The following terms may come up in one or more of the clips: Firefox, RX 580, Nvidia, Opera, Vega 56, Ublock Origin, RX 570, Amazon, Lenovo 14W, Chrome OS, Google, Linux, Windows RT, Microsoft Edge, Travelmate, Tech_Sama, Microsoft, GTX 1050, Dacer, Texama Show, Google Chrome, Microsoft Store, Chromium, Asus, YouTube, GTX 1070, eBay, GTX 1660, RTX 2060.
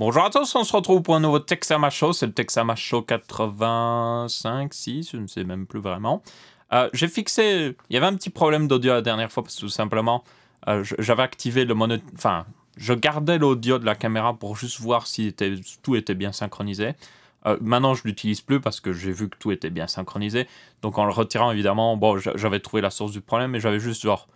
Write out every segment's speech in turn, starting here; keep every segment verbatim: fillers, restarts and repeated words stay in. Bonjour à tous, on se retrouve pour un nouveau Texama Show, c'est le Texama Show quatre-vingt-cinq, six, je ne sais même plus vraiment. Euh, j'ai fixé, il y avait un petit problème d'audio la dernière fois parce que tout simplement, euh, j'avais activé le mono... Enfin, je gardais l'audio de la caméra pour juste voir si était... tout était bien synchronisé. Euh, maintenant, je ne l'utilise plus parce que j'ai vu que tout était bien synchronisé. Donc en le retirant, évidemment, bon, j'avais trouvé la source du problème, mais j'avais juste genre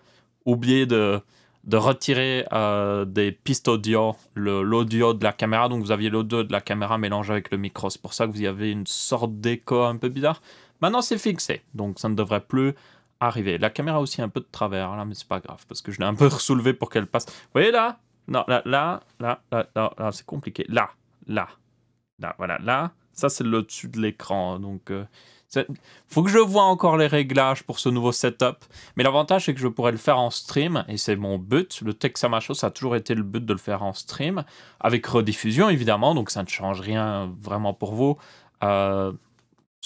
oublié de... de retirer euh, des pistes audio, l'audio de la caméra. Donc vous aviez l'audio de la caméra mélangé avec le micro. C'est pour ça que vous avez une sorte d'écho un peu bizarre. Maintenant, c'est fixé. Donc ça ne devrait plus arriver. La caméra aussi un peu de travers, là, mais c'est pas grave. Parce que je l'ai un peu ressoulevé pour qu'elle passe. Vous voyez là? Non, là, là, là, là, là, là c'est compliqué. Là, là, là, voilà, là. Ça, c'est le dessus de l'écran. Donc... Euh faut que je voie encore les réglages pour ce nouveau setup, mais l'avantage c'est que je pourrais le faire en stream, et c'est mon but, le Texama Show, ça a toujours été le but de le faire en stream, avec rediffusion évidemment, donc ça ne change rien vraiment pour vous, euh,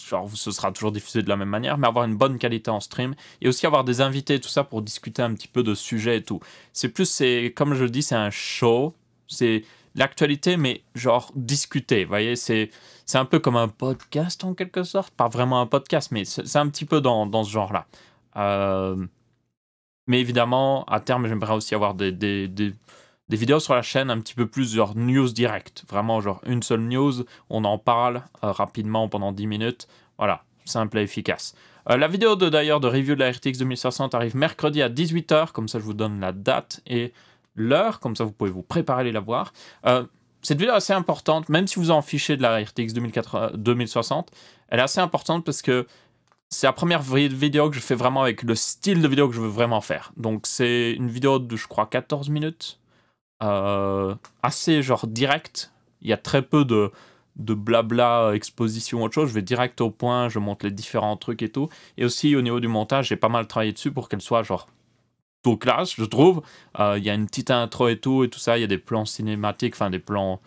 genre ce sera toujours diffusé de la même manière, mais avoir une bonne qualité en stream, et aussi avoir des invités, tout ça pour discuter un petit peu de sujets et tout. C'est plus, c'est comme je le dis, c'est un show, c'est... l'actualité, mais genre discuter, vous voyez, c'est un peu comme un podcast en quelque sorte, pas vraiment un podcast, mais c'est un petit peu dans, dans ce genre-là. Euh, mais évidemment, à terme, j'aimerais aussi avoir des, des, des, des vidéos sur la chaîne un petit peu plus genre news direct, vraiment genre une seule news, on en parle euh, rapidement pendant dix minutes, voilà, simple et efficace. Euh, la vidéo d'ailleurs de, de review de la R T X deux mille soixante arrive mercredi à dix-huit heures, comme ça je vous donne la date et... l'heure, comme ça vous pouvez vous préparer à aller la voir. Euh, cette vidéo est assez importante, même si vous en fichez de la R T X deux mille soixante, elle est assez importante parce que c'est la première vidéo que je fais vraiment avec le style de vidéo que je veux vraiment faire. Donc c'est une vidéo de, je crois, quatorze minutes, euh, assez genre direct, il y a très peu de, de blabla, exposition, autre chose, je vais direct au point, je montre les différents trucs et tout, et aussi au niveau du montage, j'ai pas mal travaillé dessus pour qu'elle soit genre classe, je trouve. Il euh, y a une petite intro et tout, et tout ça, il y a des plans cinématiques, enfin des plans...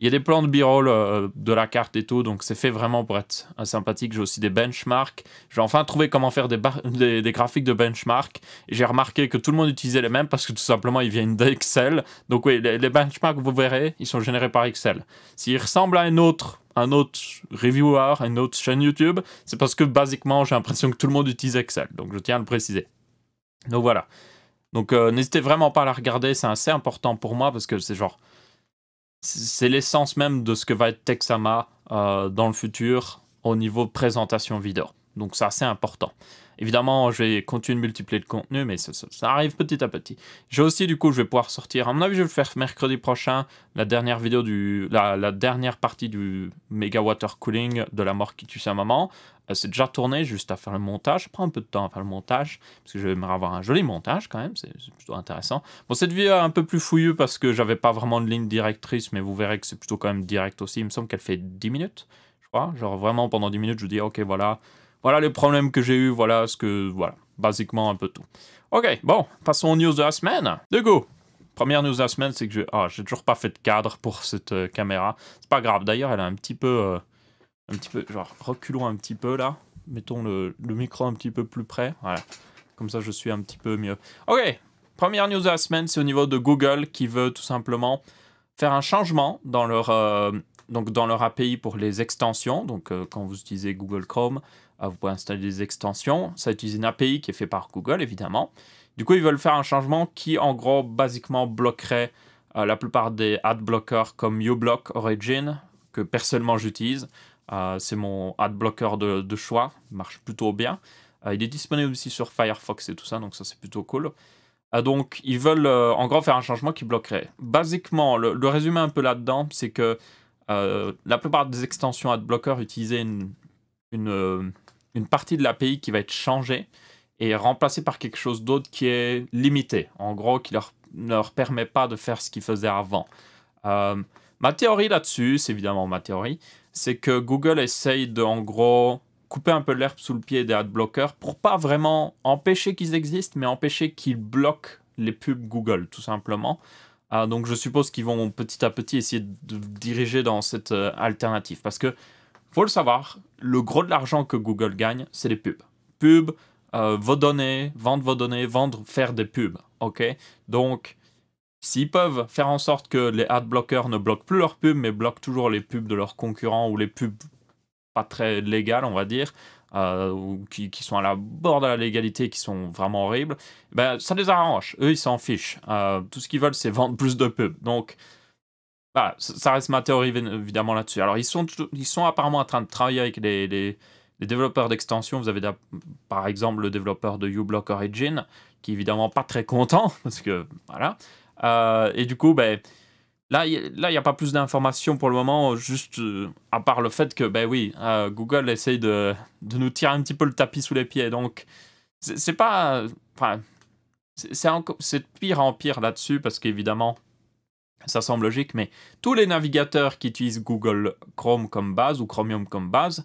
Il y a des plans de b-roll euh, de la carte et tout, donc c'est fait vraiment pour être euh, sympathique. J'ai aussi des benchmarks. J'ai enfin trouvé comment faire des, des, des graphiques de benchmark. J'ai remarqué que tout le monde utilisait les mêmes parce que tout simplement, ils viennent d'Excel. Donc oui, les, les benchmarks, vous verrez, ils sont générés par Excel. S'ils ressemblent à un autre, un autre reviewer, une autre chaîne YouTube, c'est parce que, basiquement, j'ai l'impression que tout le monde utilise Excel. Donc je tiens à le préciser. Donc voilà. Donc euh, n'hésitez vraiment pas à la regarder, c'est assez important pour moi parce que c'est genre, c'est l'essence même de ce que va être Texama euh, dans le futur au niveau présentation vidéo. Donc c'est assez important. Évidemment, je vais continuer de multiplier le contenu, mais ça, ça, ça arrive petit à petit. J'ai aussi, du coup, je vais pouvoir sortir, à mon avis, je vais le faire mercredi prochain, la dernière vidéo du, la, la dernière partie du méga water cooling de la mort qui tue sa maman. Euh, c'est déjà tourné, juste à faire le montage. Je prends un peu de temps à faire le montage, parce que je vais me avoir un joli montage quand même, c'est plutôt intéressant. Bon, cette vidéo est un peu plus fouillue parce que j'avais pas vraiment de ligne directrice, mais vous verrez que c'est plutôt quand même direct aussi. Il me semble qu'elle fait dix minutes, je crois. Genre vraiment, pendant dix minutes, je vous dis, ok, voilà. Voilà les problèmes que j'ai eu, voilà ce que... Voilà, basiquement un peu tout. Ok, bon, passons aux news de la semaine. De go. Première news de la semaine, c'est que je... Ah, j'ai toujours pas fait de cadre pour cette euh, caméra. C'est pas grave, d'ailleurs, elle a un petit peu... Euh, un petit peu, genre, reculons un petit peu, là. Mettons le, le micro un petit peu plus près. Voilà, comme ça, je suis un petit peu mieux. Ok, première news de la semaine, c'est au niveau de Google, qui veut tout simplement faire un changement dans leur... Euh, donc, dans leur A P I pour les extensions. Donc, euh, quand vous utilisez Google Chrome... vous pouvez installer des extensions, ça utilise une A P I qui est faite par Google, évidemment. Du coup, ils veulent faire un changement qui, en gros, basiquement bloquerait euh, la plupart des adblockers comme Ublock Origin, que personnellement j'utilise. Euh, c'est mon adblocker de, de choix, il marche plutôt bien. Euh, il est disponible aussi sur Firefox et tout ça, donc ça c'est plutôt cool. Euh, donc, ils veulent, euh, en gros, faire un changement qui bloquerait. Basiquement, le, le résumé un peu là-dedans, c'est que euh, la plupart des extensions adblockers utilisaient une... une euh, une partie de l'A P I qui va être changée et remplacée par quelque chose d'autre qui est limité, en gros, qui leur, ne leur permet pas de faire ce qu'ils faisaient avant. Euh, ma théorie là-dessus, c'est évidemment ma théorie, c'est que Google essaye de, en gros, couper un peu l'herbe sous le pied des adblockers pour pas vraiment empêcher qu'ils existent, mais empêcher qu'ils bloquent les pubs Google, tout simplement. Euh, donc je suppose qu'ils vont petit à petit essayer de diriger dans cette euh, alternative, parce que faut le savoir, le gros de l'argent que Google gagne, c'est les pubs. Pubs, euh, vos données, vendre vos données, vendre, faire des pubs. Ok. Donc, S'ils peuvent faire en sorte que les ad blockers ne bloquent plus leurs pubs, mais bloquent toujours les pubs de leurs concurrents ou les pubs pas très légales, on va dire, euh, ou qui, qui sont à la bord de la légalité, qui sont vraiment horribles, ben, ça les arrange. Eux, ils s'en fichent. Euh, tout ce qu'ils veulent, c'est vendre plus de pubs. Donc, voilà, ça reste ma théorie, évidemment, là-dessus. Alors, ils sont, ils sont apparemment en train de travailler avec les... les Les développeurs d'extension. Vous avez par exemple le développeur de Ublock Origin, qui est évidemment pas très content, parce que voilà. Euh, et du coup, ben, là, il n'y a pas plus d'informations pour le moment, juste euh, à part le fait que, ben oui, euh, Google essaye de, de nous tirer un petit peu le tapis sous les pieds. Donc, c'est pas. Enfin, c'est de pire en pire là-dessus, parce qu'évidemment, ça semble logique, mais tous les navigateurs qui utilisent Google Chrome comme base ou Chromium comme base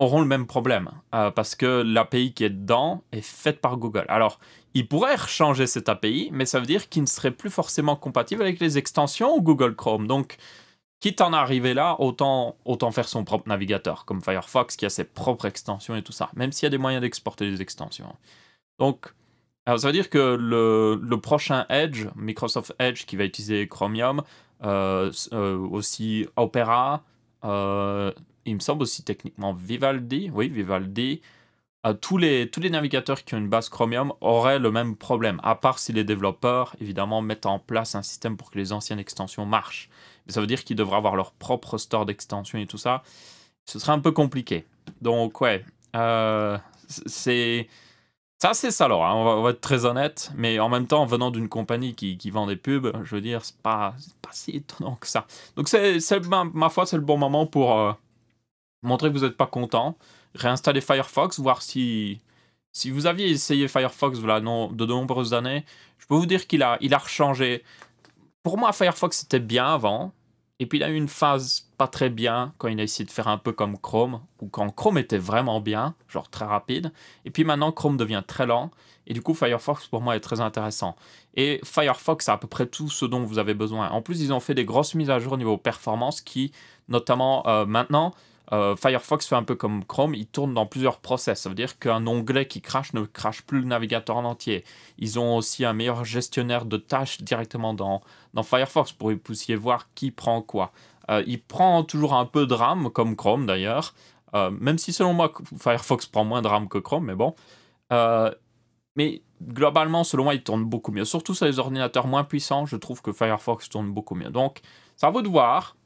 auront le même problème, euh, parce que l'A P I qui est dedans est faite par Google. Alors, ils pourraient changer cette A P I, mais ça veut dire qu'il ne serait plus forcément compatible avec les extensions Google Chrome. Donc, quitte à en arriver là, autant, autant faire son propre navigateur, comme Firefox qui a ses propres extensions et tout ça, même s'il y a des moyens d'exporter des extensions. Donc, alors ça veut dire que le, le prochain Edge, Microsoft Edge, qui va utiliser Chromium, euh, euh, aussi Opera, euh, il me semble aussi techniquement Vivaldi, oui, Vivaldi, euh, tous, les, tous les navigateurs qui ont une base Chromium auraient le même problème, à part si les développeurs, évidemment, mettent en place un système pour que les anciennes extensions marchent. Mais ça veut dire qu'ils devraient avoir leur propre store d'extensions et tout ça. Ce serait un peu compliqué. Donc, ouais, euh, c'est... Ça, c'est salaud, hein, on, va, on va être très honnête, mais en même temps, venant d'une compagnie qui, qui vend des pubs, je veux dire, c'est pas, pas si étonnant que ça. Donc, c'est, c'est, ma, ma foi, c'est le bon moment pour... Euh, montrer que vous n'êtes pas content, réinstaller Firefox, voir si... Si vous aviez essayé Firefox voilà, non, de nombreuses années, je peux vous dire qu'il a, il a rechangé. Pour moi, Firefox, c'était bien avant, et puis il a eu une phase pas très bien, quand il a essayé de faire un peu comme Chrome, ou quand Chrome était vraiment bien, genre très rapide, et puis maintenant, Chrome devient très lent, et du coup, Firefox, pour moi, est très intéressant. Et Firefox a à peu près tout ce dont vous avez besoin. En plus, ils ont fait des grosses mises à jour au niveau performance, qui, notamment euh, maintenant... Euh, Firefox fait un peu comme Chrome, il tourne dans plusieurs process, ça veut dire qu'un onglet qui crache ne crache plus le navigateur en entier. Ils ont aussi un meilleur gestionnaire de tâches directement dans, dans Firefox pour que vous puissiez voir qui prend quoi. Euh, il prend toujours un peu de RAM, comme Chrome d'ailleurs, euh, même si selon moi Firefox prend moins de RAM que Chrome, mais bon. Euh, mais globalement, selon moi, il tourne beaucoup mieux. Surtout sur les ordinateurs moins puissants, je trouve que Firefox tourne beaucoup mieux. Donc, ça vaut de voir.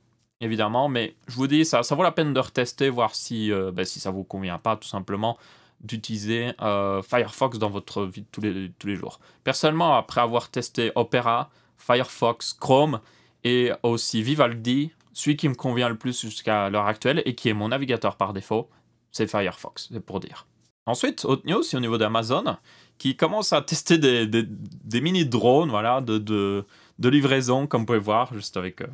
Évidemment, mais je vous dis, ça, ça vaut la peine de retester, voir si, euh, ben, si ça ne vous convient pas, tout simplement, d'utiliser euh, Firefox dans votre vie de tous les, tous les jours. Personnellement, après avoir testé Opera, Firefox, Chrome et aussi Vivaldi, celui qui me convient le plus jusqu'à l'heure actuelle et qui est mon navigateur par défaut, c'est Firefox, c'est pour dire. Ensuite, autre news, c'est au niveau d'Amazon, qui commence à tester des, des, des mini-drones voilà, de, de, de livraison, comme vous pouvez voir, juste avec... Euh...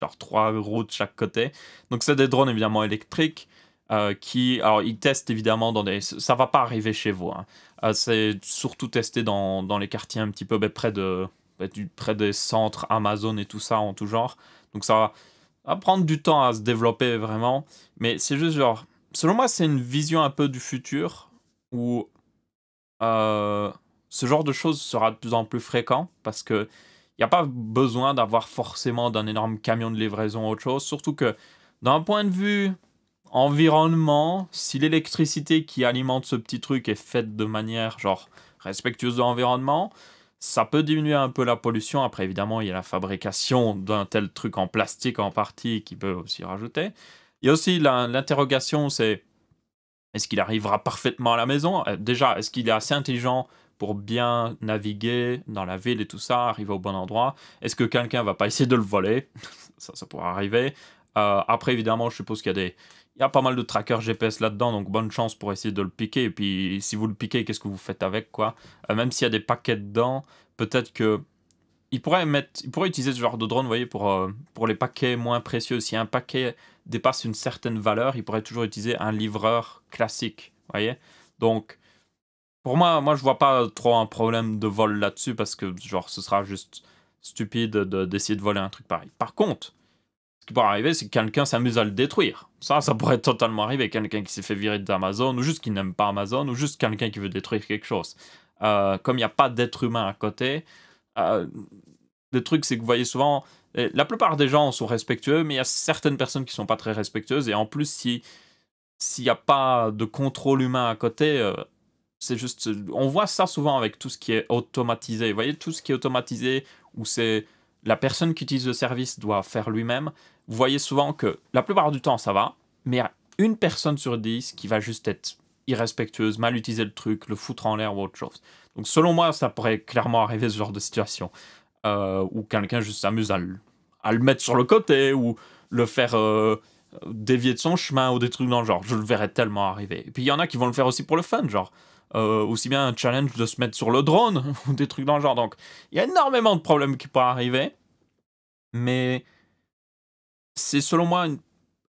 genre trois euros de chaque côté. Donc c'est des drones évidemment électriques euh, qui, alors ils testent évidemment dans des, ça va pas arriver chez vous. Hein. Euh, c'est surtout testé dans, dans les quartiers un petit peu ben, près de, ben, du, près des centres Amazon et tout ça en tout genre. Donc ça va, va prendre du temps à se développer vraiment. Mais c'est juste genre, selon moi c'est une vision un peu du futur où euh, ce genre de choses sera de plus en plus fréquent parce que il n'y a pas besoin d'avoir forcément d'un énorme camion de livraison ou autre chose. Surtout que, d'un point de vue environnement, si l'électricité qui alimente ce petit truc est faite de manière genre respectueuse de l'environnement, ça peut diminuer un peu la pollution. Après, évidemment, il y a la fabrication d'un tel truc en plastique en partie qui peut aussi rajouter. Il y a aussi l'interrogation, c'est est-ce qu'il arrivera parfaitement à la maison? Déjà, est-ce qu'il est assez intelligent pour bien naviguer dans la ville et tout ça, arriver au bon endroit? Est-ce que quelqu'un va pas essayer de le voler? Ça, ça pourrait arriver. Euh, après, évidemment, je suppose qu'il y a des... Il y a pas mal de trackers G P S là-dedans, donc bonne chance pour essayer de le piquer. Et puis, si vous le piquez, qu'est-ce que vous faites avec, quoi? euh, Même s'il y a des paquets dedans, peut-être que... Il pourrait, mettre... Il pourrait utiliser ce genre de drone, vous voyez, pour, euh, pour les paquets moins précieux. Si un paquet dépasse une certaine valeur, il pourrait toujours utiliser un livreur classique, vous voyez? Donc... Pour moi, moi, je vois pas trop un problème de vol là-dessus parce que genre, ce sera juste stupide d'essayer de, de voler un truc pareil. Par contre, ce qui pourrait arriver, c'est que quelqu'un s'amuse à le détruire. Ça, ça pourrait totalement arriver. Quelqu'un qui s'est fait virer d'Amazon ou juste qui n'aime pas Amazon ou juste quelqu'un qui veut détruire quelque chose. Euh, comme il n'y a pas d'être humain à côté, Euh, le truc, c'est que vous voyez souvent, la plupart des gens sont respectueux, mais il y a certaines personnes qui ne sont pas très respectueuses. Et en plus, si s'il n'y a pas de contrôle humain à côté, euh, c'est juste, on voit ça souvent avec tout ce qui est automatisé. Vous voyez, tout ce qui est automatisé, où c'est la personne qui utilise le service doit faire lui-même. Vous voyez souvent que la plupart du temps, ça va, mais il y a une personne sur dix qui va juste être irrespectueuse, mal utiliser le truc, le foutre en l'air ou autre chose. Donc selon moi, ça pourrait clairement arriver, ce genre de situation, euh, où quelqu'un juste s'amuse à, à le mettre sur le côté ou le faire euh, dévier de son chemin ou des trucs dans le genre. Je le verrais tellement arriver. Et puis il y en a qui vont le faire aussi pour le fun, genre euh, aussi bien un challenge de se mettre sur le drone ou des trucs dans le genre. Donc il y a énormément de problèmes qui pourraient arriver, mais c'est selon moi une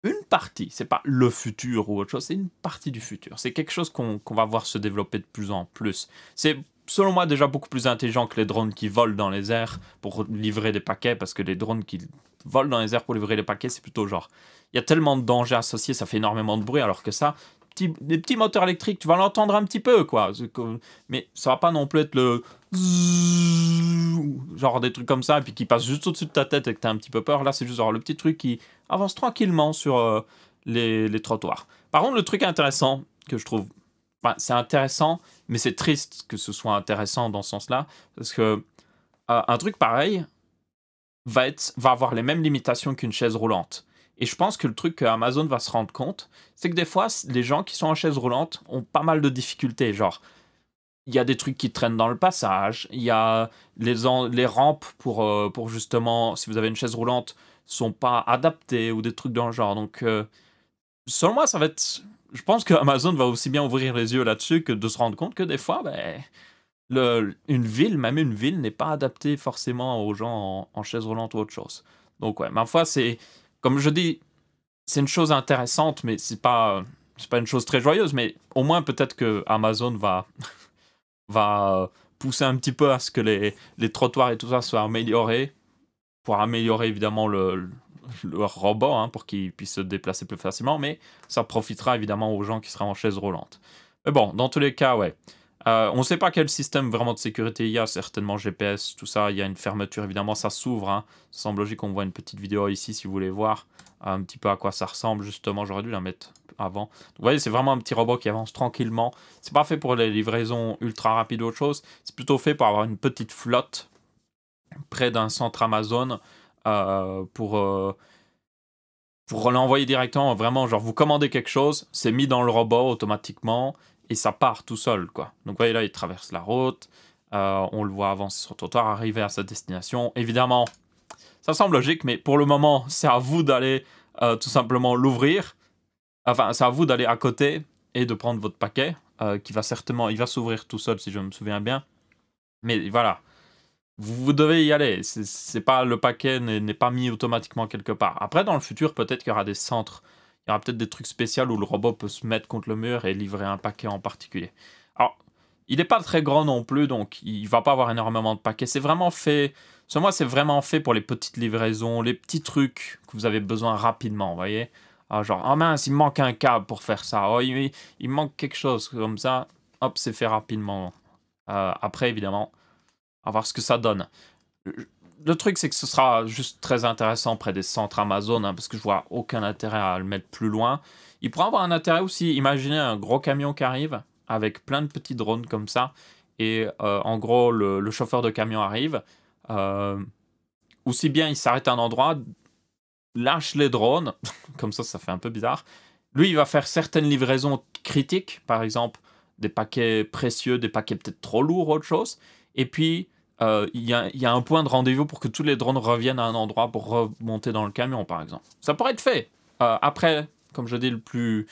Une partie, c'est pas le futur ou autre chose, c'est une partie du futur. C'est quelque chose qu'on qu'on va voir se développer de plus en plus. C'est, selon moi, déjà beaucoup plus intelligent que les drones qui volent dans les airs pour livrer des paquets, parce que les drones qui volent dans les airs pour livrer des paquets, c'est plutôt genre, il y a tellement de dangers associés, ça fait énormément de bruit, alors que ça, petit, les petits moteurs électriques, tu vas l'entendre un petit peu, quoi. Mais ça va pas non plus être le... genre des trucs comme ça, et puis qui passe juste au-dessus de ta tête et que t'as un petit peu peur. Là, c'est juste genre le petit truc qui avance tranquillement sur euh, les, les trottoirs. Par contre, le truc intéressant que je trouve, enfin, c'est intéressant, mais c'est triste que ce soit intéressant dans ce sens-là, parce que euh, un truc pareil va, être, va avoir les mêmes limitations qu'une chaise roulante. Et je pense que le truc qu'Amazon va se rendre compte, c'est que des fois, les gens qui sont en chaise roulante ont pas mal de difficultés, genre... il y a des trucs qui traînent dans le passage, il y a les, les rampes pour, euh, pour justement, si vous avez une chaise roulante, sont pas adaptées ou des trucs dans le genre. Donc, euh, selon moi, ça va être... je pense que Amazon va aussi bien ouvrir les yeux là-dessus que de se rendre compte que des fois, ben, le, une ville, même une ville, n'est pas adaptée forcément aux gens en, en chaise roulante ou autre chose. Donc, ouais, ma foi, c'est... comme je dis, c'est une chose intéressante, mais c'est pas, c'est pas une chose très joyeuse, mais au moins, peut-être que Amazon va... va pousser un petit peu à ce que les, les trottoirs et tout ça soient améliorés, pour améliorer évidemment le, le, le robot, hein, pour qu'il puisse se déplacer plus facilement, mais ça profitera évidemment aux gens qui seraient en chaise roulante. Mais bon, dans tous les cas, ouais. Euh, on ne sait pas quel système vraiment de sécurité il y a, certainement G P S, tout ça, il y a une fermeture, évidemment, ça s'ouvre, hein. Ça semble logique qu'on voit une petite vidéo ici, si vous voulez voir un petit peu à quoi ça ressemble, justement, j'aurais dû la mettre avant. Vous voyez, c'est vraiment un petit robot qui avance tranquillement, c'est pas fait pour les livraisons ultra rapides ou autre chose, c'est plutôt fait pour avoir une petite flotte près d'un centre Amazon euh, pour... Euh, pour l'envoyer directement, vraiment, genre, vous commandez quelque chose, c'est mis dans le robot automatiquement, et ça part tout seul, quoi. Donc, vous voyez, là, il traverse la route. Euh, on le voit avancer sur le trottoir, arriver à sa destination. Évidemment, ça semble logique, mais pour le moment, c'est à vous d'aller euh, tout simplement l'ouvrir. Enfin, c'est à vous d'aller à côté et de prendre votre paquet, euh, qui va certainement... il va s'ouvrir tout seul, si je me souviens bien. Mais voilà, vous, vous devez y aller. C'est pas... le paquet n'est pas mis automatiquement quelque part. Après, dans le futur, peut-être qu'il y aura des centres... il y aura peut-être des trucs spéciaux où le robot peut se mettre contre le mur et livrer un paquet en particulier. Alors, il n'est pas très grand non plus, donc il ne va pas avoir énormément de paquets. C'est vraiment fait... selon moi, c'est vraiment fait pour les petites livraisons, les petits trucs que vous avez besoin rapidement, vous voyez. Alors, genre, oh mince, il me manque un câble pour faire ça. Oh, il, il me manque quelque chose comme ça. Hop, c'est fait rapidement. Euh, après, évidemment, on va voir ce que ça donne. Le truc, c'est que ce sera juste très intéressant près des centres Amazon, hein, parce que je vois aucun intérêt à le mettre plus loin. Il pourrait avoir un intérêt aussi, imaginez un gros camion qui arrive avec plein de petits drones comme ça, et euh, en gros, le, le chauffeur de camion arrive, euh, aussi bien il s'arrête à un endroit, lâche les drones, comme ça, ça fait un peu bizarre. Lui, il va faire certaines livraisons critiques, par exemple, des paquets précieux, des paquets peut-être trop lourds, autre chose, et puis... il euh, y, y a un point de rendez-vous pour que tous les drones reviennent à un endroit pour remonter dans le camion, par exemple. Ça pourrait être fait. Euh, après, comme je dis, le plus,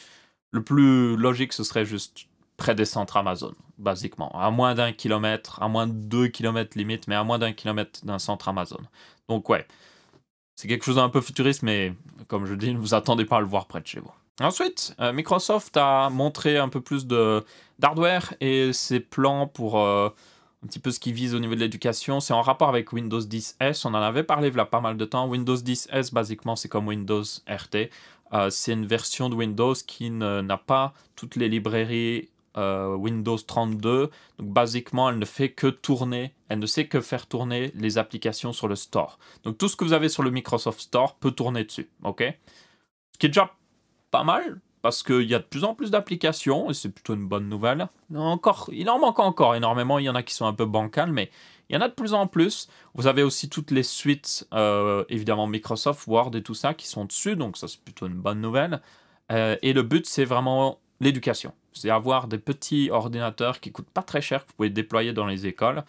le plus logique, ce serait juste près des centres Amazon, basiquement. À moins d'un kilomètre, à moins de deux kilomètres limite, mais à moins d'un kilomètre d'un centre Amazon. Donc ouais, c'est quelque chose d'un peu futuriste, mais comme je dis, ne vous attendez pas à le voir près de chez vous. Ensuite, euh, Microsoft a montré un peu plus de d'hardware et ses plans pour... Euh, un petit peu ce qu'ils visent au niveau de l'éducation, c'est en rapport avec Windows dix S, on en avait parlé il y a pas mal de temps. Windows dix S, basiquement, c'est comme Windows R T. Euh, c'est une version de Windows qui n'a pas toutes les librairies euh, Windows trente-deux. Donc basiquement, elle ne fait que tourner, elle ne sait que faire tourner les applications sur le store. Donc tout ce que vous avez sur le Microsoft Store peut tourner dessus, ok? Ce qui est déjà pas mal, parce qu'il y a de plus en plus d'applications, et c'est plutôt une bonne nouvelle. Encore, il en manque encore énormément, il y en a qui sont un peu bancales, mais il y en a de plus en plus. Vous avez aussi toutes les suites, euh, évidemment Microsoft, Word et tout ça, qui sont dessus, donc ça c'est plutôt une bonne nouvelle. Euh, et le but, c'est vraiment l'éducation. C'est avoir des petits ordinateurs qui ne coûtent pas très cher, que vous pouvez déployer dans les écoles,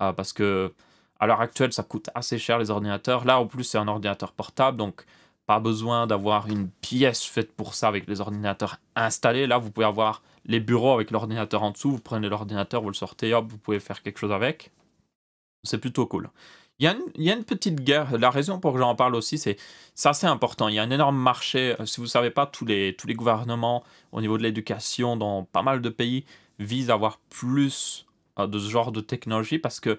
euh, parce que à l'heure actuelle, ça coûte assez cher les ordinateurs. Là, en plus, c'est un ordinateur portable, donc pas besoin d'avoir une pièce faite pour ça avec les ordinateurs installés. Là, vous pouvez avoir les bureaux avec l'ordinateur en dessous. Vous prenez l'ordinateur, vous le sortez, hop, vous pouvez faire quelque chose avec. C'est plutôt cool. Il y a une, il y a une petite guerre. La raison pour que j'en parle aussi, c'est ça, c'est important. Il y a un énorme marché. Si vous ne savez pas, tous les, tous les gouvernements au niveau de l'éducation dans pas mal de pays visent à avoir plus de ce genre de technologie parce que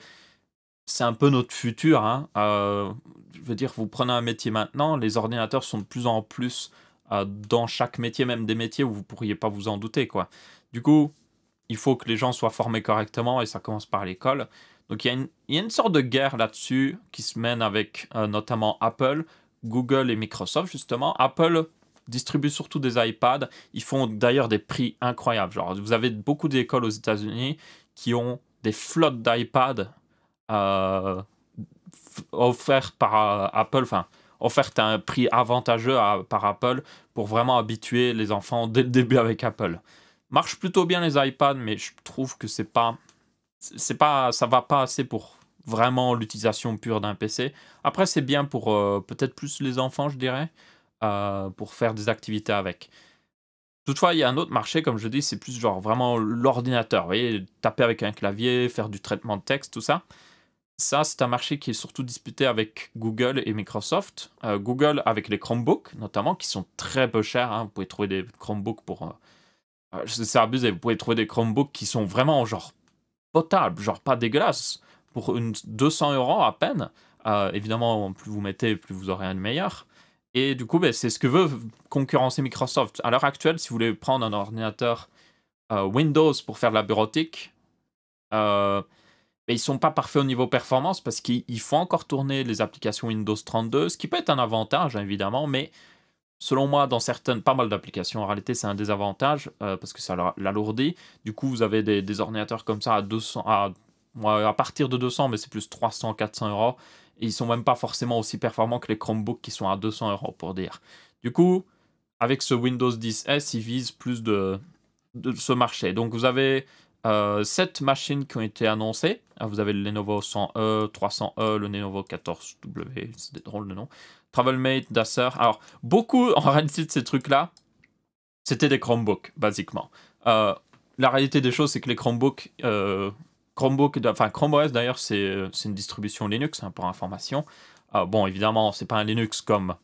c'est un peu notre futur, hein. Euh, je veux dire, vous prenez un métier maintenant, les ordinateurs sont de plus en plus euh, dans chaque métier, même des métiers où vous ne pourriez pas vous en douter, quoi. Du coup, il faut que les gens soient formés correctement et ça commence par l'école. Donc, il y a une, il y a une sorte de guerre là-dessus qui se mène avec euh, notamment Apple, Google et Microsoft, justement. Apple distribue surtout des iPads. Ils font d'ailleurs des prix incroyables. Genre, vous avez beaucoup d'écoles aux États-Unis qui ont des flottes d'iPads Euh, offert par euh, Apple, enfin offerte à un prix avantageux à, par Apple pour vraiment habituer les enfants dès le début avec Apple. Marche plutôt bien les iPads, mais je trouve que c'est pas, c'est pas, ça va pas assez pour vraiment l'utilisation pure d'un P C. Après, c'est bien pour euh, peut-être plus les enfants, je dirais, euh, pour faire des activités avec. Toutefois, il y a un autre marché, comme je dis, c'est plus genre vraiment l'ordinateur, vous voyez, taper avec un clavier, faire du traitement de texte, tout ça. Ça, c'est un marché qui est surtout disputé avec Google et Microsoft. Euh, Google avec les Chromebooks, notamment, qui sont très peu chers. Hein. Vous pouvez trouver des Chromebooks pour... Euh, c'est abusé. Vous pouvez trouver des Chromebooks qui sont vraiment, genre, potables, genre pas dégueulasses, pour une deux cents euros à peine. Euh, évidemment, plus vous mettez, plus vous aurez un meilleur. Et du coup, ben, c'est ce que veut concurrencer Microsoft. À l'heure actuelle, si vous voulez prendre un ordinateur euh, Windows pour faire de la bureautique... Euh, mais ils ne sont pas parfaits au niveau performance parce qu'il faut encore tourner les applications Windows trente-deux, ce qui peut être un avantage, évidemment, mais selon moi, dans certaines, pas mal d'applications, en réalité, c'est un désavantage euh, parce que ça l'alourdit. Du coup, vous avez des, des ordinateurs comme ça à deux cents, à, à partir de deux cents, mais c'est plus trois cents, quatre cents euros. Et ils ne sont même pas forcément aussi performants que les Chromebooks qui sont à deux cents euros, pour dire. Du coup, avec ce Windows dix S, ils visent plus de, de ce marché. Donc, vous avez... Euh, sept machines qui ont été annoncées. Alors, vous avez le Lenovo cent E, trois cents E, le Lenovo quatorze W, c'est des drôles de noms. Travelmate, Dacer. Alors, beaucoup en réalité de ces trucs-là, c'était des Chromebooks, basiquement. Euh, la réalité des choses, c'est que les Chromebooks, euh, Chromebook, enfin Chrome O S d'ailleurs, c'est une distribution Linux, hein, pour information. Euh, bon, évidemment, c'est pas un Linux comme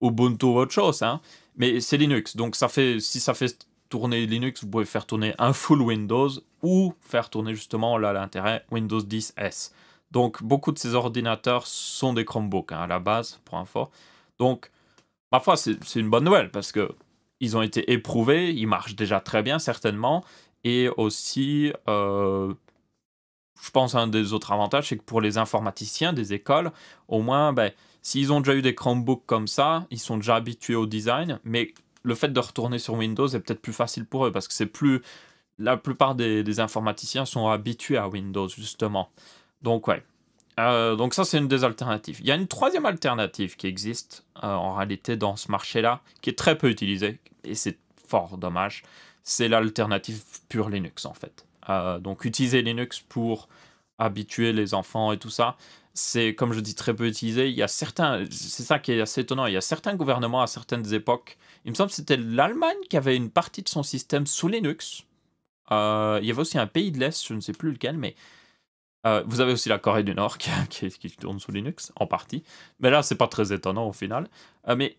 Ubuntu ou autre chose, hein, mais c'est Linux. Donc, ça fait, si ça fait tourner Linux, vous pouvez faire tourner un full Windows ou faire tourner justement, là l'intérêt, Windows dix S. Donc beaucoup de ces ordinateurs sont des Chromebooks, hein, à la base, pour info. Donc, ma foi, c'est une bonne nouvelle parce que ils ont été éprouvés, ils marchent déjà très bien certainement. Et aussi, euh, je pense un des autres avantages, c'est que pour les informaticiens des écoles, au moins, ben, s'ils ont déjà eu des Chromebooks comme ça, ils sont déjà habitués au design, mais le fait de retourner sur Windows est peut-être plus facile pour eux parce que c'est plus... La plupart des, des informaticiens sont habitués à Windows, justement. Donc, ouais. Euh, donc, ça, c'est une des alternatives. Il y a une troisième alternative qui existe, euh, en réalité, dans ce marché-là, qui est très peu utilisée, et c'est fort dommage. C'est l'alternative pure Linux, en fait. Euh, donc, utiliser Linux pour habituer les enfants et tout ça, c'est, comme je dis, très peu utilisé. Il y a certains, c'est ça qui est assez étonnant, il y a certains gouvernements à certaines époques, il me semble que c'était l'Allemagne qui avait une partie de son système sous Linux. Euh, il y avait aussi un pays de l'Est, je ne sais plus lequel, mais euh, vous avez aussi la Corée du Nord qui, qui, qui tourne sous Linux, en partie. Mais là, c'est pas très étonnant au final. Euh, mais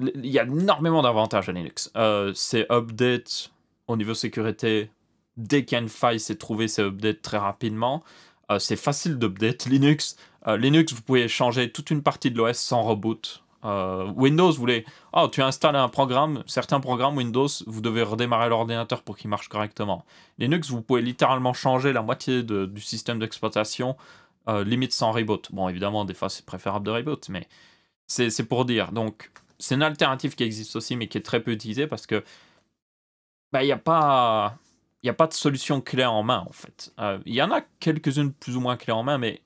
il y a énormément d'avantages à Linux. Euh, c'est update au niveau sécurité. Dès qu'il y a une faille, c'est trouver ces updates très rapidement. Euh, c'est facile d'update Linux. Euh, Linux, vous pouvez changer toute une partie de l'O S sans reboot. Euh, Windows voulait... Oh, tu as installé un programme, certains programmes Windows, vous devez redémarrer l'ordinateur pour qu'il marche correctement. Linux, vous pouvez littéralement changer la moitié de, du système d'exploitation, euh, limite sans reboot. Bon, évidemment, des fois, c'est préférable de reboot, mais c'est pour dire. Donc, c'est une alternative qui existe aussi, mais qui est très peu utilisée, parce que bah, y a pas... Il n'y a pas de solution clé en main, en fait. Il euh, y en a quelques-unes plus ou moins clés en main, mais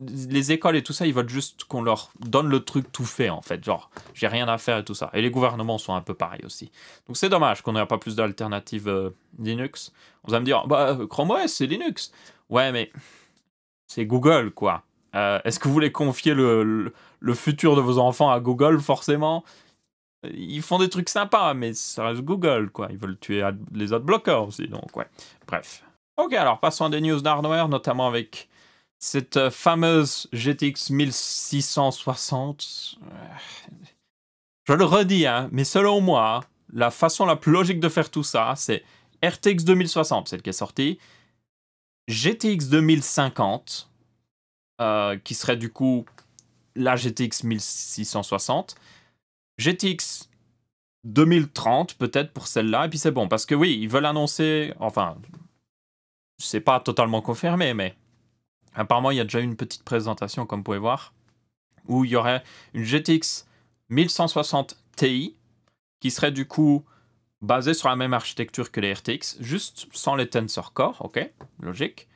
les écoles et tout ça, ils veulent juste qu'on leur donne le truc tout fait, en fait. Genre, j'ai rien à faire et tout ça. Et les gouvernements sont un peu pareils aussi. Donc c'est dommage qu'on n'ait pas plus d'alternatives euh, Linux. On va me dire, bah, Chrome O S, c'est Linux. Ouais, mais c'est Google, quoi. Euh, Est-ce que vous voulez confier le, le, le futur de vos enfants à Google, forcément ? Ils font des trucs sympas, mais ça reste Google, quoi. Ils veulent tuer les autres bloqueurs aussi, donc ouais. Bref. Ok, alors passons à des news d'hardware, notamment avec cette fameuse G T X mille six cent soixante. Je le redis, hein, mais selon moi, la façon la plus logique de faire tout ça, c'est R T X deux mille soixante, celle qui est sortie, G T X deux mille cinquante, euh, qui serait du coup la G T X mille six cent soixante, G T X deux mille trente peut-être pour celle-là, et puis c'est bon, parce que oui, ils veulent annoncer, enfin, c'est pas totalement confirmé, mais apparemment il y a déjà eu une petite présentation, comme vous pouvez voir, où il y aurait une G T X mille cent soixante Ti, qui serait du coup basée sur la même architecture que les R T X, juste sans les Tensor Core, ok, logique,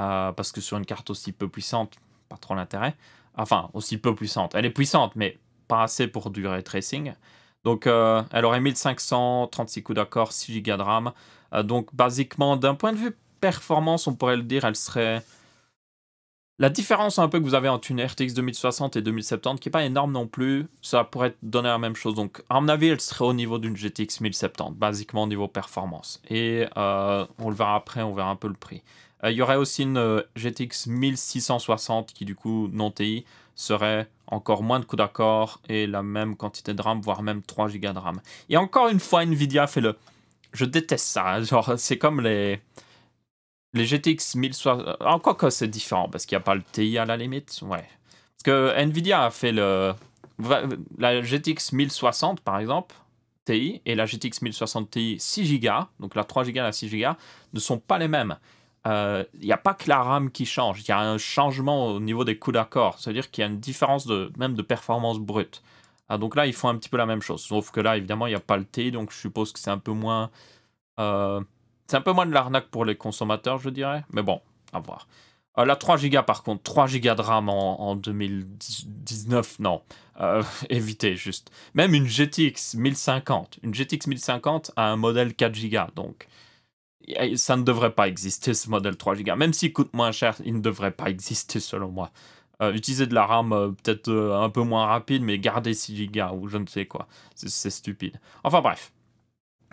euh, parce que sur une carte aussi peu puissante, pas trop l'intérêt, enfin, aussi peu puissante, elle est puissante, mais pas assez pour du ray tracing. Donc euh, elle aurait mille cinq cent trente-six coups d'accord, six giga de RAM. Euh, donc basiquement, d'un point de vue performance, on pourrait le dire, elle serait... La différence un peu que vous avez entre une R T X deux mille soixante et deux mille soixante-dix, qui n'est pas énorme non plus, ça pourrait donner la même chose. Donc à mon avis, elle serait au niveau d'une G T X mille soixante-dix, basiquement au niveau performance. Et euh, on le verra après, on verra un peu le prix. Il euh, y aurait aussi une euh, G T X mille six cent soixante qui du coup, non T I, serait encore moins de coups d'accord et la même quantité de RAM, voire même trois giga de RAM. Et encore une fois, Nvidia fait le... Je déteste ça, genre c'est comme les... Les G T X mille soixante... Encore que c'est différent, parce qu'il n'y a pas le T I à la limite, ouais. Parce que Nvidia a fait le... La G T X mille soixante, par exemple, Ti, et la G T X mille soixante Ti six giga, donc la trois giga et la six giga, ne sont pas les mêmes. Il euh, n'y a pas que la RAM qui change, il y a un changement au niveau des coups d'accord, c'est-à-dire qu'il y a une différence de, même de performance brute. Ah, donc là, ils font un petit peu la même chose, sauf que là, évidemment, il n'y a pas le T I, donc je suppose que c'est un peu moins... Euh, c'est un peu moins de l'arnaque pour les consommateurs, je dirais, mais bon, à voir. Euh, la trois giga, par contre, trois giga de RAM en, en deux mille dix-neuf, non, euh, évitez juste. Même une G T X mille cinquante, une G T X mille cinquante a un modèle quatre giga, donc... Ça ne devrait pas exister, ce modèle trois giga. Même s'il coûte moins cher, il ne devrait pas exister, selon moi. Euh, utiliser de la RAM euh, peut-être euh, un peu moins rapide, mais garder six giga ou je ne sais quoi. C'est stupide. Enfin bref.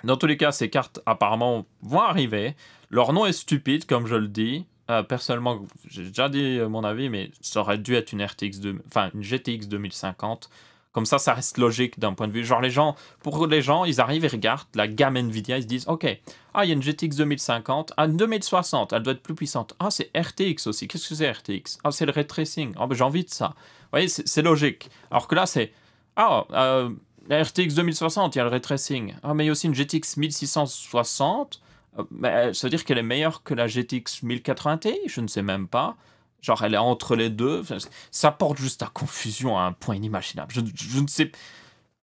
Dans tous les cas, ces cartes, apparemment, vont arriver. Leur nom est stupide, comme je le dis. Euh, personnellement, j'ai déjà dit euh, mon avis, mais ça aurait dû être une R T X deux, enfin une G T X deux mille cinquante. Comme ça, ça reste logique d'un point de vue. Genre, les gens, pour les gens, ils arrivent et regardent la gamme Nvidia, ils se disent, ok, ah, il y a une G T X deux mille cinquante, ah, une deux mille soixante, elle doit être plus puissante. Ah, c'est R T X aussi. Qu'est-ce que c'est R T X? Ah, c'est le ray tracing. Ah, ben, j'ai envie de ça. Vous voyez, c'est logique. Alors que là, c'est, ah, euh, la R T X deux mille soixante, il y a le ray tracing. Ah, mais il y a aussi une G T X mille six cent soixante. Euh, mais, ça veut dire qu'elle est meilleure que la G T X mille quatre-vingts Ti? Je ne sais même pas. Genre, elle est entre les deux. Ça porte juste à confusion à un point inimaginable. Je, je, je ne sais...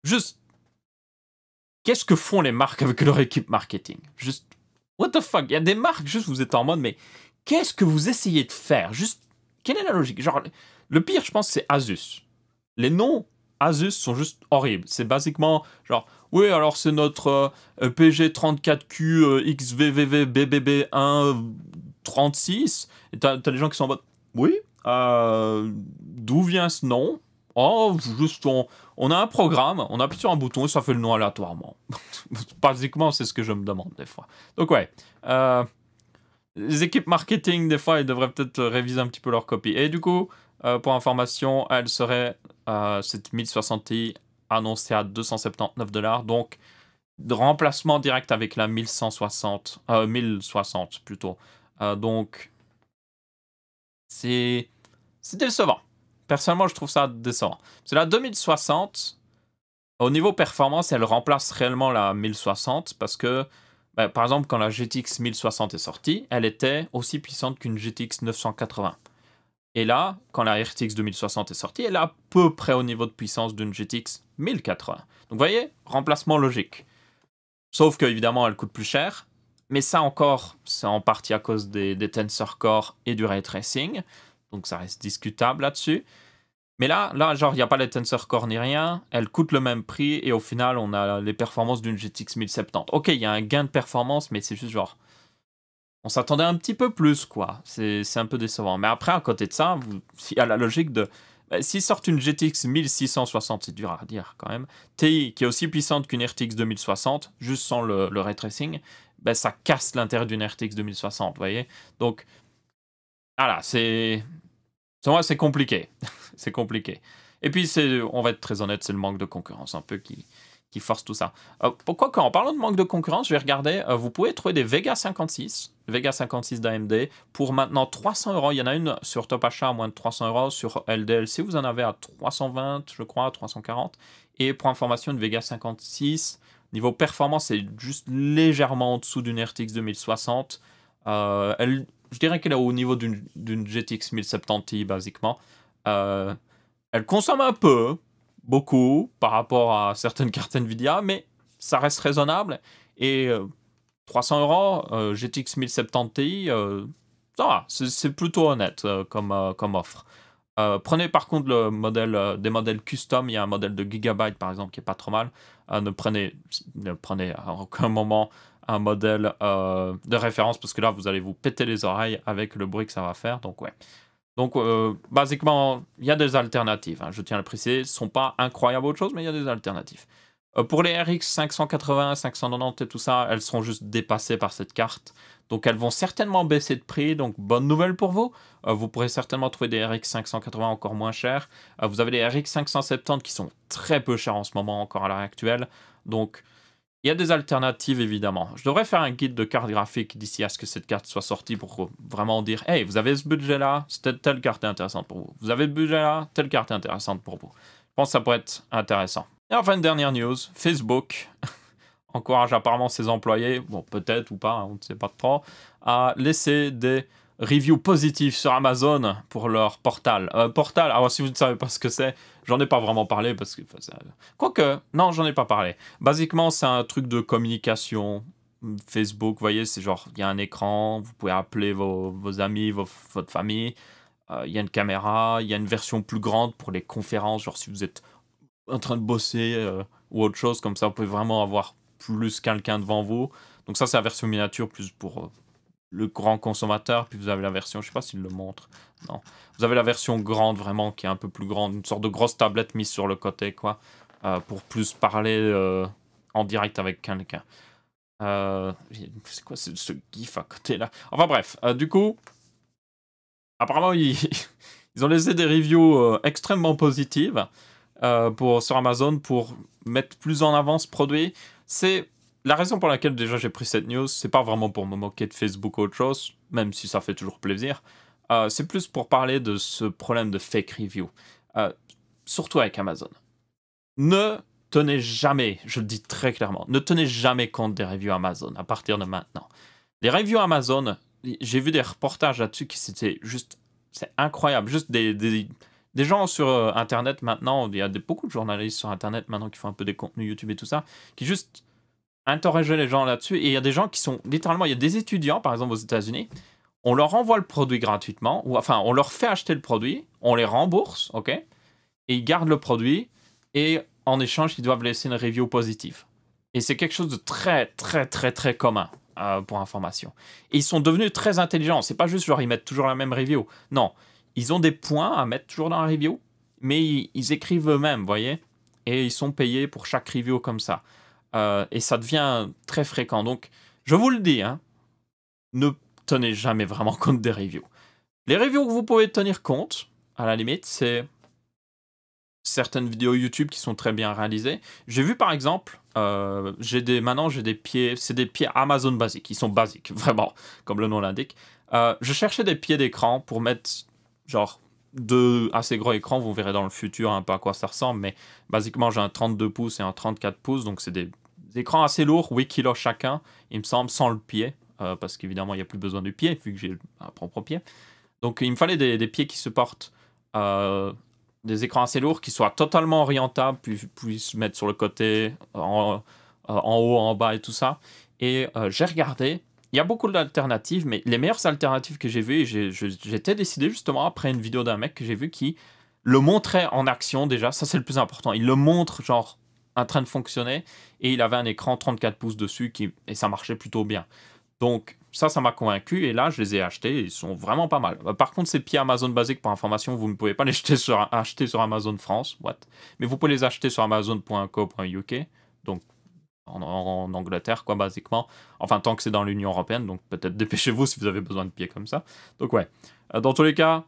Juste... Qu'est-ce que font les marques avec leur équipe marketing? Juste... What the fuck? Il y a des marques, juste, vous êtes en mode, mais... Qu'est-ce que vous essayez de faire? Juste... Quelle est la logique? Genre, le pire, je pense, c'est Asus. Les noms Asus sont juste horribles. C'est basiquement, genre... Oui, alors, c'est notre euh, P G trente-quatre Q euh, X V V V B B B un trente-six. Et t'as des gens qui sont en mode... Oui, euh, d'où vient ce nom? Oh, juste, on, on a un programme, on appuie sur un bouton et ça fait le nom aléatoirement. Basiquement, c'est ce que je me demande des fois. Donc ouais, euh, les équipes marketing, des fois, elles devraient peut-être réviser un petit peu leur copie. Et du coup, euh, pour information, elle serait, euh, cette mille soixante Ti annoncée à deux cent soixante-dix-neuf dollars, donc remplacement direct avec la mille cent soixante, euh, mille soixante plutôt. Euh, donc... C'est décevant. Personnellement, je trouve ça décent. C'est la deux mille soixante. Au niveau performance, elle remplace réellement la mille soixante parce que, bah, par exemple, quand la G T X mille soixante est sortie, elle était aussi puissante qu'une G T X neuf cent quatre-vingts. Et là, quand la R T X deux mille soixante est sortie, elle est à peu près au niveau de puissance d'une G T X mille quatre-vingts. Donc, vous voyez, remplacement logique. Sauf qu'évidemment, elle coûte plus cher. Mais ça encore, c'est en partie à cause des, des Tensor Core et du Ray Tracing. Donc, ça reste discutable là-dessus. Mais là, là, genre, il n'y a pas les Tensor Core ni rien. Elle coûte le même prix et au final, on a les performances d'une G T X mille soixante-dix. Ok, il y a un gain de performance, mais c'est juste genre... On s'attendait un petit peu plus, quoi. C'est un peu décevant. Mais après, à côté de ça, il y a la logique de... Bah, s'ils sortent une G T X mille six cent soixante, c'est dur à dire quand même, Ti, qui est aussi puissante qu'une R T X deux mille soixante, juste sans le, le Ray Tracing, bah, ça casse l'intérêt d'une R T X deux mille soixante, vous voyez. Donc, voilà, c'est... Pour moi, c'est compliqué. C'est compliqué. Et puis, on va être très honnête, c'est le manque de concurrence un peu qui... qui force tout ça. Euh, pourquoi qu'en parlant de manque de concurrence, je vais regarder, euh, vous pouvez trouver des Vega cinquante-six, Vega cinquante-six d'A M D, pour maintenant trois cents euros. Il y en a une sur Top Achat à moins de trois cents euros, sur L D L C, vous en avez à trois cent vingt, je crois, trois cent quarante. Et pour information, une Vega cinquante-six, niveau performance, c'est juste légèrement en dessous d'une R T X deux mille soixante. Euh, elle, je dirais qu'elle est au niveau d'une G T X mille soixante-dix Ti, basiquement. Euh, elle consomme un peu, beaucoup par rapport à certaines cartes Nvidia, mais ça reste raisonnable. Et euh, trois cents euros, euh, G T X mille soixante-dix Ti, euh, ça va, c'est plutôt honnête euh, comme, euh, comme offre. Euh, prenez par contre le modèle, euh, des modèles custom, il y a un modèle de Gigabyte par exemple qui est pas trop mal. Euh, ne, prenez, ne prenez à aucun moment un modèle euh, de référence parce que là vous allez vous péter les oreilles avec le bruit que ça va faire, donc ouais. Donc, euh, basiquement, il y a des alternatives. Hein, je tiens à le préciser, ne sont pas incroyables autre chose, mais il y a des alternatives. Euh, pour les R X cinq cent quatre-vingts, cinq cent quatre-vingt-dix et tout ça, elles seront juste dépassées par cette carte. Donc, elles vont certainement baisser de prix. Donc, bonne nouvelle pour vous. Euh, vous pourrez certainement trouver des R X cinq cent quatre-vingts encore moins chers. Euh, vous avez les R X cinq cent soixante-dix qui sont très peu chers en ce moment, encore à l'heure actuelle. Donc, il y a des alternatives, évidemment. Je devrais faire un guide de carte graphique d'ici à ce que cette carte soit sortie pour vraiment dire « Hey, vous avez ce budget-là, telle carte est intéressante pour vous. Vous avez ce budget-là, telle carte est intéressante pour vous. » Je pense que ça pourrait être intéressant. Et enfin, une dernière news, Facebook encourage apparemment ses employés, bon peut-être ou pas, on ne sait pas trop, à laisser des reviews positives sur Amazon pour leur portal. Euh, portal, alors si vous ne savez pas ce que c'est, j'en ai pas vraiment parlé parce que... Enfin, ça... Quoique, non, j'en ai pas parlé. Basiquement, c'est un truc de communication. Facebook, vous voyez, c'est genre, il y a un écran, vous pouvez appeler vos, vos amis, vos, votre famille, il euh, y a une caméra, il y a une version plus grande pour les conférences, genre si vous êtes en train de bosser euh, ou autre chose, comme ça, vous pouvez vraiment avoir plus quelqu'un devant vous. Donc ça, c'est la version miniature, plus pour... Euh, le grand consommateur, puis vous avez la version, je sais pas s'il le montre, non. Vous avez la version grande, vraiment, qui est un peu plus grande, une sorte de grosse tablette mise sur le côté, quoi, euh, pour plus parler euh, en direct avec quelqu'un. Euh, c'est quoi ce, ce gif à côté, là? Enfin bref, euh, du coup, apparemment, ils, ils ont laissé des reviews euh, extrêmement positives euh, pour, sur Amazon pour mettre plus en avant ce produit. C'est... La raison pour laquelle déjà j'ai pris cette news, c'est pas vraiment pour me moquer de Facebook ou autre chose, même si ça fait toujours plaisir, euh, c'est plus pour parler de ce problème de fake review, euh, surtout avec Amazon. Ne tenez jamais, je le dis très clairement, ne tenez jamais compte des reviews Amazon à partir de maintenant. Les reviews Amazon, j'ai vu des reportages là-dessus qui c'était juste, c'est incroyable, juste des... des Des gens sur euh, Internet maintenant, il y a des, beaucoup de journalistes sur Internet maintenant qui font un peu des contenus YouTube et tout ça, qui juste... interroger les gens là-dessus, et il y a des gens qui sont littéralement, il y a des étudiants, par exemple aux États-Unis, on leur envoie le produit gratuitement, ou enfin, on leur fait acheter le produit, on les rembourse, ok, et ils gardent le produit, et en échange, ils doivent laisser une review positive. Et c'est quelque chose de très, très, très, très commun, euh, pour information. Et ils sont devenus très intelligents, c'est pas juste genre, ils mettent toujours la même review, non, ils ont des points à mettre toujours dans la review, mais ils, ils écrivent eux-mêmes, vous voyez, et ils sont payés pour chaque review comme ça. Euh, et ça devient très fréquent. Donc, je vous le dis, hein, ne tenez jamais vraiment compte des reviews. Les reviews que vous pouvez tenir compte, à la limite, c'est certaines vidéos YouTube qui sont très bien réalisées. J'ai vu, par exemple, euh, j'ai des, maintenant, j'ai des pieds... C'est des pieds Amazon basiques. Ils sont basiques, vraiment, comme le nom l'indique. Euh, je cherchais des pieds d'écran pour mettre, genre, deux assez gros écrans, vous verrez dans le futur un peu à quoi ça ressemble, mais basiquement j'ai un trente-deux pouces et un trente-quatre pouces, donc c'est des écrans assez lourds, huit kilos chacun, il me semble, sans le pied, euh, parce qu'évidemment il n'y a plus besoin du pied, vu que j'ai un propre pied. Donc il me fallait des, des pieds qui supportent euh, des écrans assez lourds, qui soient totalement orientables, puis puissent mettre sur le côté, en, en haut, en bas et tout ça. Et euh, j'ai regardé, il y a beaucoup d'alternatives, mais les meilleures alternatives que j'ai vues, j'étais décidé justement après une vidéo d'un mec que j'ai vu qui le montrait en action déjà, ça c'est le plus important, il le montre genre en train de fonctionner, et il avait un écran trente-quatre pouces dessus, qui, et ça marchait plutôt bien. Donc ça, ça m'a convaincu, et là je les ai achetés, ils sont vraiment pas mal. Par contre, ces pieds Amazon basiques, pour information, vous ne pouvez pas les acheter sur, acheter sur Amazon France, what, mais vous pouvez les acheter sur amazon point co point U K, donc En, en Angleterre, quoi, basiquement. Enfin, tant que c'est dans l'Union Européenne, donc peut-être dépêchez-vous si vous avez besoin de pieds comme ça. Donc, ouais. Dans tous les cas,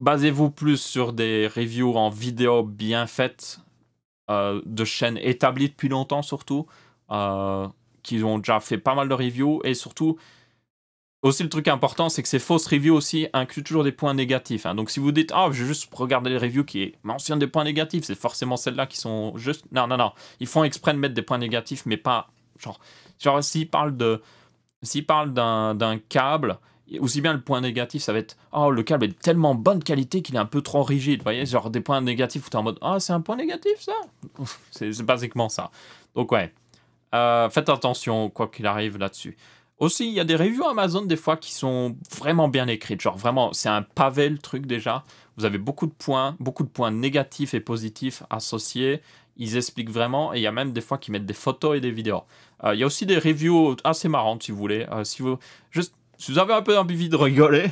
basez-vous plus sur des reviews en vidéo bien faites, euh, de chaînes établies depuis longtemps, surtout, euh, qui ont déjà fait pas mal de reviews, et surtout... Aussi, le truc important, c'est que ces fausses reviews aussi incluent toujours des points négatifs. Hein. Donc, si vous dites « Ah, oh, je vais juste regarder les reviews qui mentionnent des points négatifs », c'est forcément celles-là qui sont juste... Non, non, non. Ils font exprès de mettre des points négatifs, mais pas... Genre, genre s'ils parlent de... S'ils parlent d'un câble, aussi bien le point négatif, ça va être « Oh, le câble est de tellement bonne qualité qu'il est un peu trop rigide. » Vous voyez, genre des points négatifs où tu es en mode « Ah, oh, c'est un point négatif, ça ?» C'est basiquement ça. Donc, ouais. Euh, faites attention, quoi qu'il arrive, là-dessus. Aussi, il y a des reviews Amazon des fois qui sont vraiment bien écrites. Genre vraiment, c'est un pavé le truc déjà. Vous avez beaucoup de points, beaucoup de points négatifs et positifs associés. Ils expliquent vraiment, et il y a même des fois qui mettent des photos et des vidéos. Euh, il y a aussi des reviews assez marrantes si vous voulez. Euh, si, vous, juste, si vous avez un peu envie de rigoler,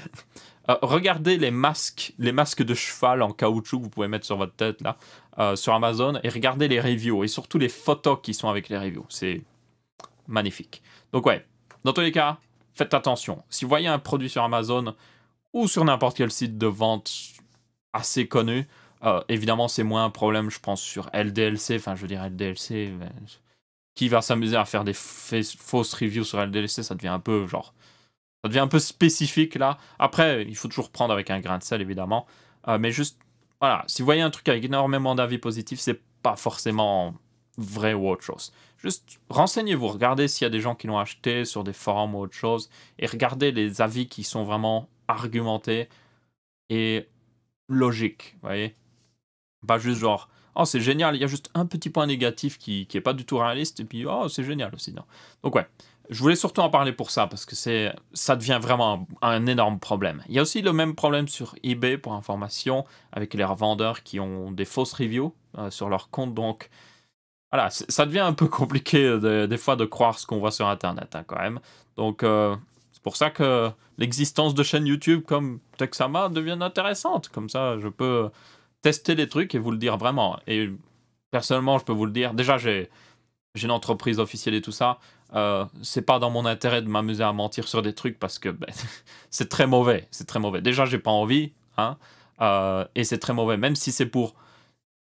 euh, regardez les masques, les masques de cheval en caoutchouc que vous pouvez mettre sur votre tête là, euh, sur Amazon, et regardez les reviews et surtout les photos qui sont avec les reviews. C'est magnifique. Donc ouais. Dans tous les cas, faites attention. Si vous voyez un produit sur Amazon ou sur n'importe quel site de vente assez connu, euh, évidemment, c'est moins un problème, je pense, sur L D L C. Enfin, je veux dire, L D L C, mais... qui va s'amuser à faire des fausses reviews sur L D L C, ça devient un peu, genre... Ça devient un peu spécifique, là. Après, il faut toujours prendre avec un grain de sel, évidemment. Euh, mais juste, voilà, si vous voyez un truc avec énormément d'avis positifs, c'est pas forcément... vrai ou autre chose. Juste renseignez-vous, regardez s'il y a des gens qui l'ont acheté sur des forums ou autre chose, et regardez les avis qui sont vraiment argumentés et logiques, vous voyez. Pas juste genre, oh c'est génial, il y a juste un petit point négatif qui n'est pas du tout réaliste, et puis oh c'est génial aussi, non. Donc ouais, je voulais surtout en parler pour ça, parce que c'est ça devient vraiment un, un énorme problème. Il y a aussi le même problème sur eBay, pour information, avec les revendeurs qui ont des fausses reviews euh, sur leur compte, donc... Voilà, ça devient un peu compliqué de, des fois de croire ce qu'on voit sur Internet hein, quand même. Donc, euh, c'est pour ça que l'existence de chaînes YouTube comme Texama devient intéressante. Comme ça, je peux tester les trucs et vous le dire vraiment. Et personnellement, je peux vous le dire. Déjà, j'ai une entreprise officielle et tout ça. Euh, c'est pas dans mon intérêt de m'amuser à mentir sur des trucs parce que ben, c'est très mauvais. C'est très mauvais. Déjà, j'ai pas envie. Hein, euh, et c'est très mauvais, même si c'est pour...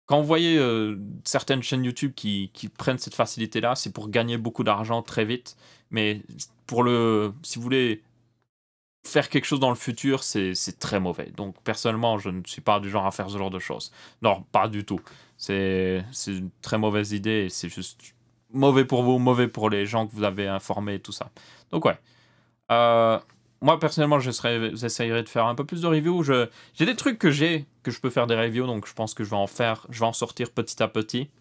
Quand vous voyez euh, certaines chaînes YouTube qui, qui prennent cette facilité-là, c'est pour gagner beaucoup d'argent très vite. Mais pour le, si vous voulez faire quelque chose dans le futur, c'est très mauvais. Donc personnellement, je ne suis pas du genre à faire ce genre de choses. Non, pas du tout. C'est une très mauvaise idée et c'est juste mauvais pour vous, mauvais pour les gens que vous avez informés et tout ça. Donc ouais. Euh... Moi, personnellement, j'essayerai de faire un peu plus de reviews. J'ai des trucs que j'ai, que je peux faire des reviews, donc je pense que je vais en faire, je vais en sortir petit à petit.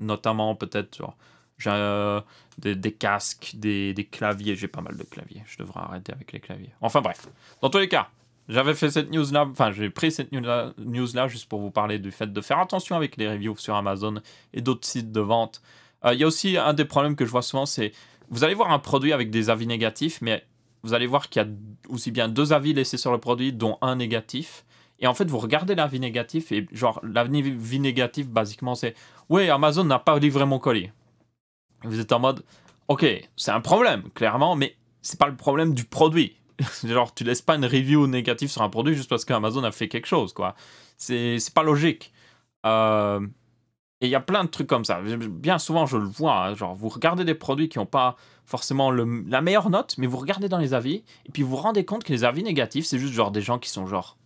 Notamment, peut-être, genre, j'ai euh, des, des casques, des, des claviers. J'ai pas mal de claviers. Je devrais arrêter avec les claviers. Enfin, bref. Dans tous les cas, j'avais fait cette news-là, enfin, j'ai pris cette news-là juste pour vous parler du fait de faire attention avec les reviews sur Amazon et d'autres sites de vente. Il euh, y a aussi un des problèmes que je vois souvent, c'est vous allez voir un produit avec des avis négatifs, mais... Vous allez voir qu'il y a aussi bien deux avis laissés sur le produit, dont un négatif. Et en fait, vous regardez l'avis négatif, et genre, l'avis négatif, basiquement, c'est « Ouais, Amazon n'a pas livré mon colis. » Vous êtes en mode « Ok, c'est un problème, clairement, mais c'est pas le problème du produit. » Genre, tu laisses pas une review négative sur un produit juste parce qu'Amazon a fait quelque chose, quoi. C'est pas logique. Euh, et il y a plein de trucs comme ça. Bien souvent, je le vois, hein, genre, vous regardez des produits qui n'ont pas... forcément le, la meilleure note, mais vous regardez dans les avis, et puis vous vous rendez compte que les avis négatifs, c'est juste genre des gens qui sont genre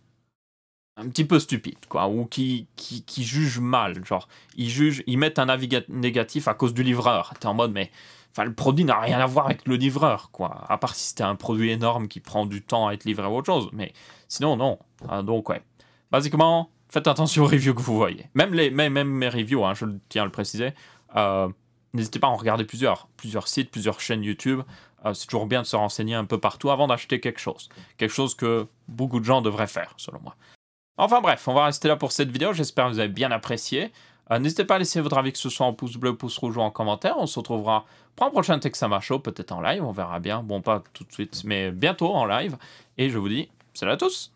un petit peu stupide, quoi, ou qui, qui, qui jugent mal, genre, ils jugent, ils mettent un avis négatif à cause du livreur. T'es en mode, mais, enfin, le produit n'a rien à voir avec le livreur, quoi, à part si c'était un produit énorme qui prend du temps à être livré ou autre chose, mais sinon, non. Ah, donc, ouais. Basiquement, faites attention aux reviews que vous voyez. Même, les, même, même mes reviews, hein, je tiens à le préciser, euh, n'hésitez pas à en regarder plusieurs, plusieurs sites, plusieurs chaînes YouTube. Euh, c'est toujours bien de se renseigner un peu partout avant d'acheter quelque chose. Quelque chose que beaucoup de gens devraient faire, selon moi. Enfin bref, on va rester là pour cette vidéo, j'espère que vous avez bien apprécié. Euh, N'hésitez pas à laisser votre avis, que ce soit en pouce bleu, pouce rouge ou en commentaire. On se retrouvera pour un prochain TechSama Show, peut-être en live, on verra bien. Bon, pas tout de suite, mais bientôt en live. Et je vous dis, salut à tous!